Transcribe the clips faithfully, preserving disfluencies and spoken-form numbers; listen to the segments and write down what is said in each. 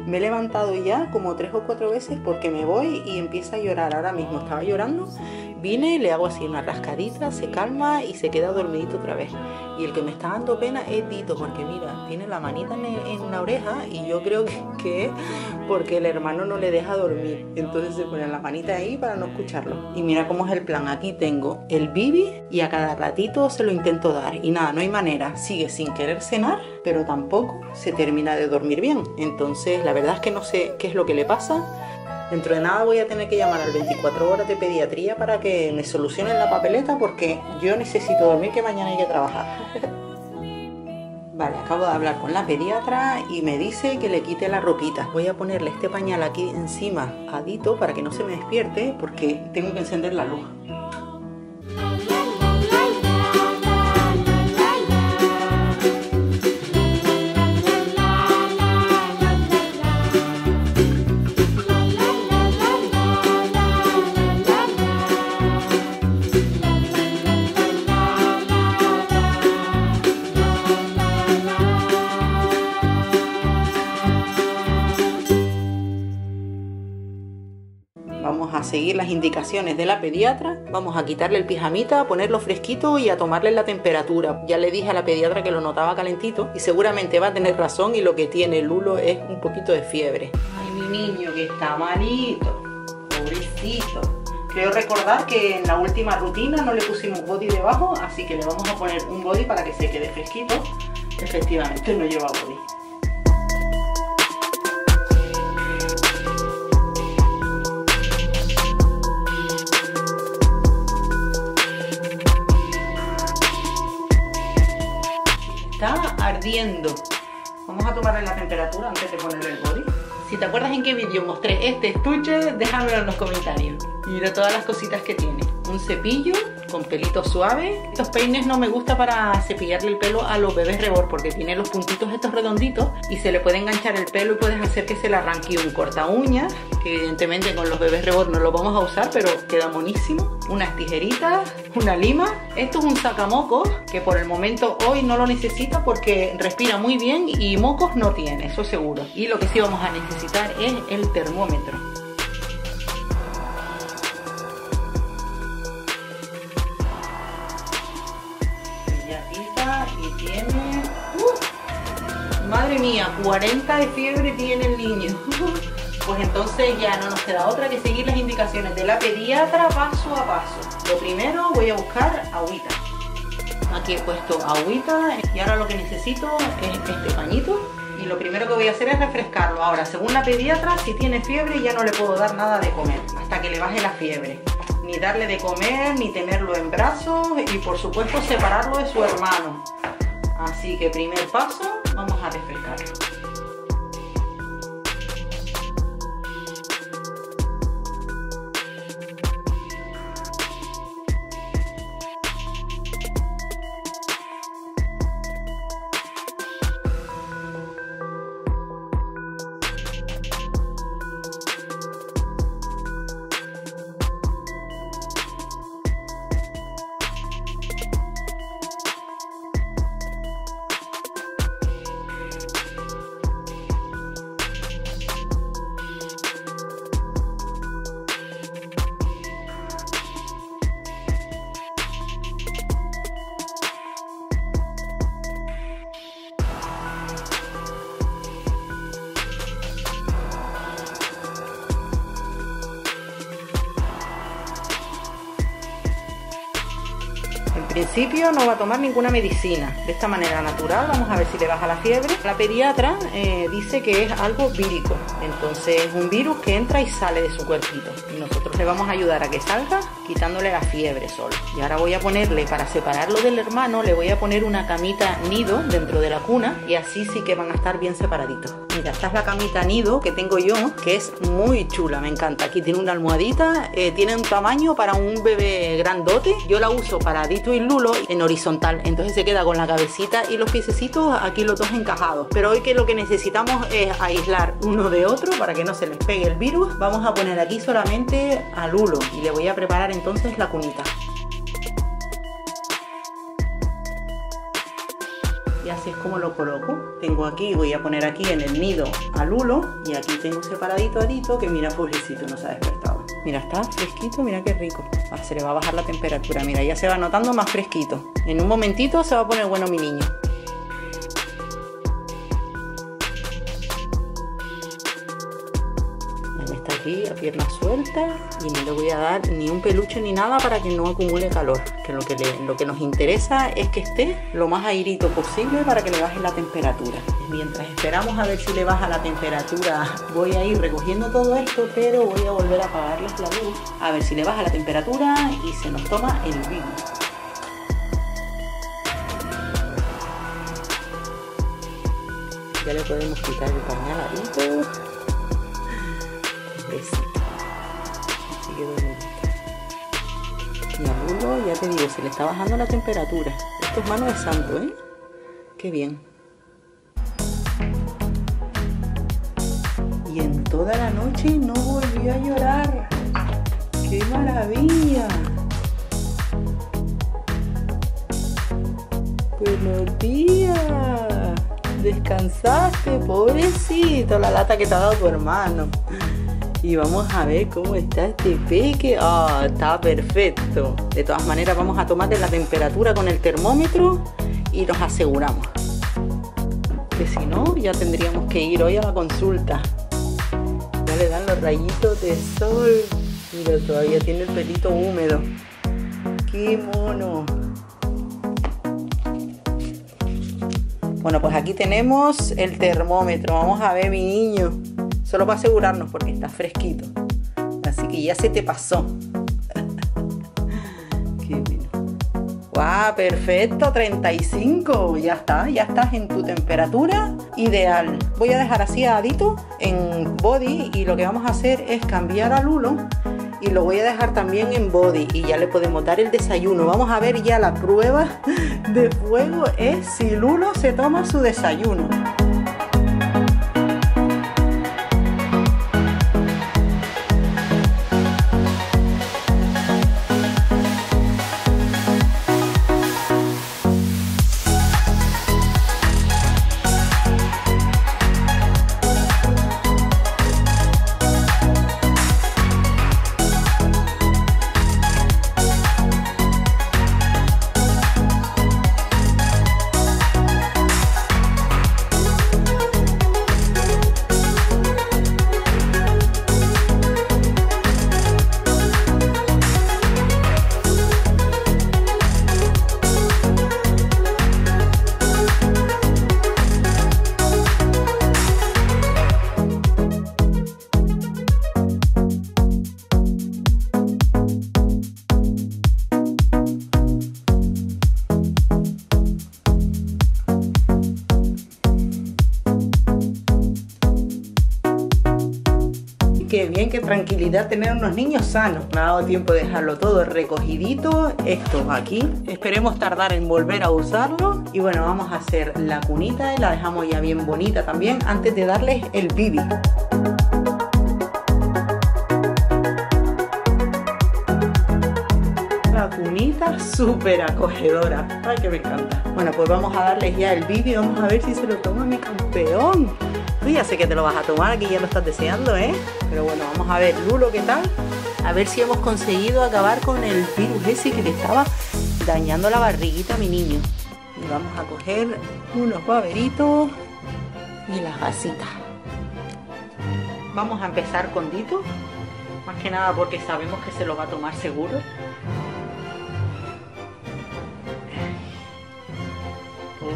Me he levantado ya como tres o cuatro veces porque me voy y empieza a llorar. Ahora mismo estaba llorando, vine, le hago así una rascadita, se calma y se queda dormidito otra vez. Y el que me está dando pena es Tito, porque mira, tiene la manita en, el, en la oreja, y yo creo que, que es porque el hermano no le deja dormir. Entonces se pone la manita ahí para no escucharlo. Y mira cómo es el plan, aquí tengo el bibi y a cada ratito se lo intento dar. Y nada, no hay manera, sigue sin querer cenar, pero tampoco se termina de dormir bien. Entonces la verdad es que no sé qué es lo que le pasa. Dentro de nada voy a tener que llamar al veinticuatro horas de pediatría para que me solucionen la papeleta, porque yo necesito dormir, que mañana hay que trabajar. Vale, acabo de hablar con la pediatra y me dice que le quite la ropita. Voy a ponerle este pañal aquí encima a Tito para que no se me despierte, porque tengo que encender la luz. Vamos a seguir las indicaciones de la pediatra, vamos a quitarle el pijamita, a ponerlo fresquito y a tomarle la temperatura. Ya le dije a la pediatra que lo notaba calentito y seguramente va a tener razón, y lo que tiene Lulo es un poquito de fiebre. Ay, mi niño que está malito, pobrecito. Creo recordar que en la última rutina no le pusimos body debajo, así que le vamos a poner un body para que se quede fresquito. Efectivamente no lleva body. Está ardiendo. Vamos a tomarle la temperatura antes de ponerle el body. Si te acuerdas en qué vídeo mostré este estuche, déjamelo en los comentarios. Mira todas las cositas que tiene. Un cepillo con pelito suave. Estos peines no me gusta para cepillarle el pelo a los bebés rebor, porque tiene los puntitos estos redonditos y se le puede enganchar el pelo y puedes hacer que se le arranque un corta uñas, que evidentemente con los bebés rebor no lo vamos a usar, pero queda buenísimo. Unas tijeritas, una lima. Esto es un sacamocos, que por el momento hoy no lo necesita porque respira muy bien y mocos no tiene, eso seguro. Y lo que sí vamos a necesitar es el termómetro. Ya pica y tiene... ¡Uh! Madre mía, cuarenta de fiebre tiene el niño. Pues entonces ya no nos queda otra que seguir las indicaciones de la pediatra paso a paso. Lo primero voy a buscar agüita. Aquí he puesto agüita y ahora lo que necesito es este pañito. Y lo primero que voy a hacer es refrescarlo. Ahora, según la pediatra, si tiene fiebre ya no le puedo dar nada de comer hasta que le baje la fiebre. Ni darle de comer, ni tenerlo en brazos y por supuesto separarlo de su hermano. Así que primer paso, vamos a refrescarlo. principio no va a tomar ninguna medicina, de esta manera natural. Vamos a ver si le baja la fiebre. La pediatra eh, dice que es algo vírico, entonces es un virus que entra y sale de su cuerpito, y nosotros le vamos a ayudar a que salga quitándole la fiebre solo. Y ahora voy a ponerle, para separarlo del hermano, le voy a poner una camita nido dentro de la cuna, y así sí que van a estar bien separaditos. Mira, esta es la camita nido que tengo yo, que es muy chula, me encanta. Aquí tiene una almohadita, eh, tiene un tamaño para un bebé grandote. Yo la uso para Dito y Lulo en horizontal, entonces se queda con la cabecita y los piececitos aquí los dos encajados. Pero hoy que lo que necesitamos es aislar uno de otro para que no se les pegue el virus, vamos a poner aquí solamente a Lulo y le voy a preparar entonces la cunita. Y así es como lo coloco. Tengo aquí, voy a poner aquí en el nido a Lulo, y aquí tengo separadito a Dito, que mira, pobrecito, no se ha despertado. Mira, está fresquito, mira qué rico. Ah, se le va a bajar la temperatura, mira, ya se va notando más fresquito. En un momentito se va a poner bueno mi niño. Está aquí a pierna suelta, y no le voy a dar ni un peluche ni nada para que no acumule calor, que lo que, le, lo que nos interesa es que esté lo más airito posible para que le baje la temperatura. Mientras esperamos a ver si le baja la temperatura, voy a ir recogiendo todo esto, pero voy a volver a apagarles la luz a ver si le baja la temperatura y se nos toma el virus. Ya le podemos quitar el pañal a Dito. Así que bueno. Y a Lulo, ya te digo, se le está bajando la temperatura. Esto es mano de santo, ¿eh? Qué bien. Y en toda la noche no volvió a llorar. ¡Qué maravilla! ¡Buenos días! Descansaste, pobrecito, la lata que te ha dado tu hermano. Y vamos a ver cómo está este peque. Ah, oh, está perfecto. De todas maneras vamos a tomarle la temperatura con el termómetro y nos aseguramos. Que si no, ya tendríamos que ir hoy a la consulta. Ya le dan los rayitos de sol. Mira, todavía tiene el pelito húmedo. ¡Qué mono! Bueno, pues aquí tenemos el termómetro. Vamos a ver mi niño. Solo para asegurarnos, porque está fresquito. Así que ya se te pasó. Qué bueno. ¡Guau! Perfecto, treinta y cinco. Ya está, ya estás en tu temperatura ideal. Voy a dejar así a Dito en body, y lo que vamos a hacer es cambiar a Lulo. Y lo voy a dejar también en body, y ya le podemos dar el desayuno. Vamos a ver ya la prueba de fuego, es si Lulo se toma su desayuno. Qué bien, qué tranquilidad tener unos niños sanos. Me ha dado tiempo de dejarlo todo recogidito. Esto aquí, esperemos tardar en volver a usarlo. Y bueno, vamos a hacer la cunita y la dejamos ya bien bonita también antes de darles el bibi. La cunita súper acogedora. Ay, que me encanta. Bueno, pues vamos a darles ya el bibi. Vamos a ver si se lo toma mi campeón. Tú ya sé que te lo vas a tomar, aquí ya lo estás deseando, ¿eh? Pero bueno, vamos a ver, Lulo, ¿qué tal? A ver si hemos conseguido acabar con el virus ese que le estaba dañando la barriguita a mi niño. Y vamos a coger unos baberitos y las vasitas. Vamos a empezar con Dito, más que nada porque sabemos que se lo va a tomar seguro.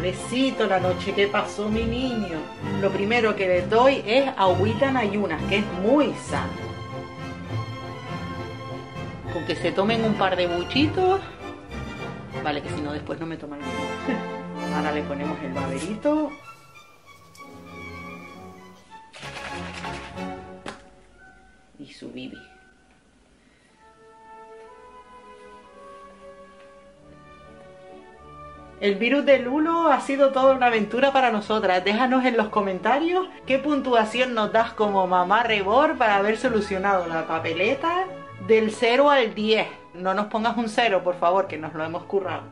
pobrecito la noche que pasó mi niño. Lo primero que le doy es agüita en ayunas, que es muy sano. Con que se tomen un par de buchitos. Vale, que si no después no me toman nada. Ahora le ponemos el baberito. Y su bibi. El virus del lulo ha sido toda una aventura para nosotras. Déjanos en los comentarios qué puntuación nos das como mamá rebor para haber solucionado la papeleta del cero al diez. No nos pongas un cero, por favor, que nos lo hemos currado.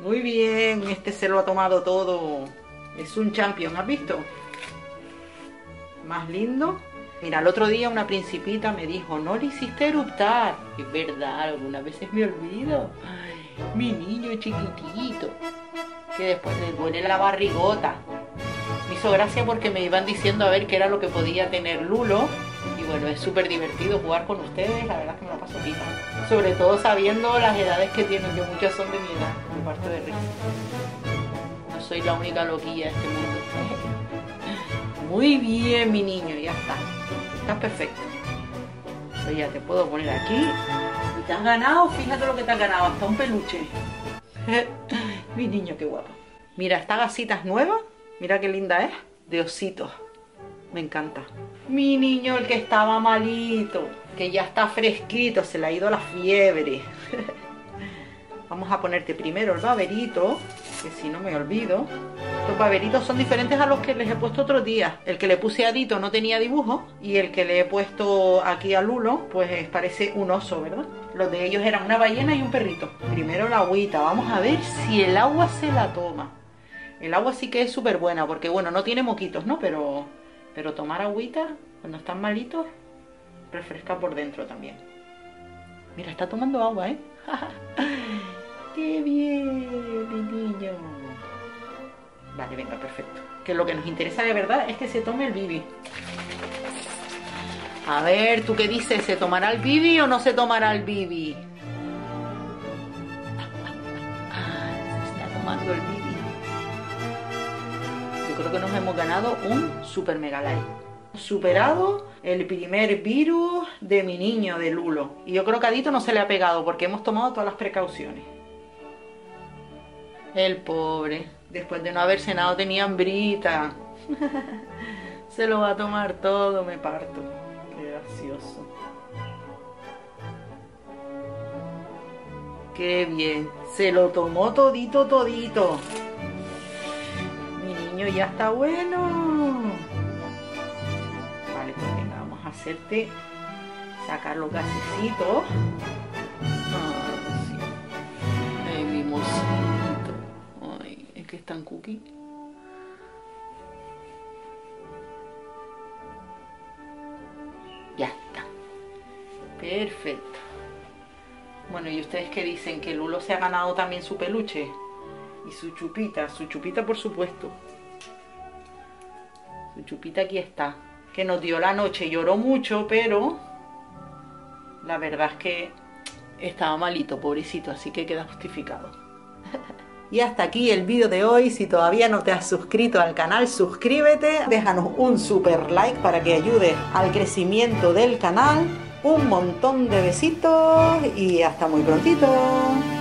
Muy bien, este se lo ha tomado todo. Es un champion, ¿has visto? Más lindo. Mira, el otro día una principita me dijo, no le hiciste eruptar. Es verdad, algunas veces me olvido. Ay, mi niño chiquitito. Que después le duele la barrigota. Me hizo gracia porque me iban diciendo a ver qué era lo que podía tener Lulo. Y bueno, es súper divertido jugar con ustedes. La verdad es que me lo paso bien. Sobre todo sabiendo las edades que tienen, que muchas son de mi edad. Me parto de risa. No soy la única loquilla de este mundo. Muy bien, mi niño, ya está. Estás perfecto. Pues ya te puedo poner aquí. Y te has ganado, fíjate lo que te has ganado, hasta un peluche. Mi niño, qué guapo. Mira, esta gasita es nueva. Mira qué linda es. De ositos. Me encanta. Mi niño, el que estaba malito. Que ya está fresquito, se le ha ido la fiebre. Vamos a ponerte primero el baberito, que si no me olvido. Los baberitos son diferentes a los que les he puesto otro día. El que le puse a Dito no tenía dibujo, y el que le he puesto aquí a Lulo, pues parece un oso, ¿verdad? Los de ellos eran una ballena y un perrito. Primero la agüita, vamos a ver si el agua se la toma. El agua sí que es súper buena, porque bueno, no tiene moquitos, ¿no? Pero, pero tomar agüita cuando están malitos, refresca por dentro también. Mira, está tomando agua, ¿eh? ¡Qué bien, mi niño! Vale, venga, perfecto. Que lo que nos interesa de verdad es que se tome el bibi. A ver, ¿tú qué dices? ¿Se tomará el bibi o no se tomará el bibi? Se está tomando el bibi. Yo creo que nos hemos ganado un super mega like. Superado el primer virus de mi niño, de Lulo. Y yo creo que a Dito no se le ha pegado porque hemos tomado todas las precauciones. El pobre, después de no haber cenado, tenía hambrita. Se lo va a tomar todo, me parto. Qué gracioso. Qué bien, se lo tomó todito, todito. Mi niño ya está bueno. Hacerte sacar los gasecitos. Ay, sí. Ay, mi mocito. Ay, es que es tan cookie. Ya está. Perfecto. Bueno, ¿y ustedes qué dicen? ¿Que Lulo se ha ganado también su peluche? Y su chupita. Su chupita, por supuesto. Su chupita aquí está. Que nos dio la noche, lloró mucho, pero la verdad es que estaba malito, pobrecito, así que queda justificado. Y hasta aquí el vídeo de hoy. Si todavía no te has suscrito al canal, suscríbete, déjanos un super like para que ayude al crecimiento del canal. Un montón de besitos y hasta muy prontito.